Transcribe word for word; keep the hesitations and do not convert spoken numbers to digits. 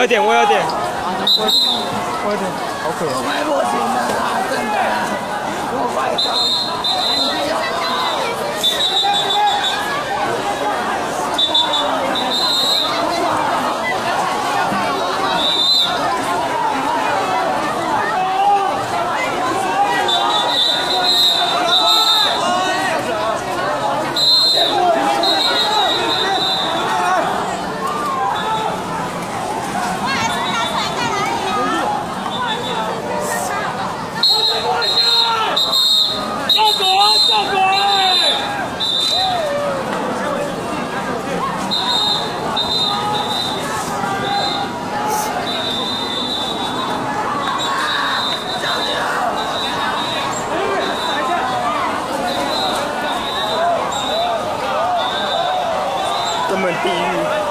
有点，我有点，我有点，好可怜。 根本地狱。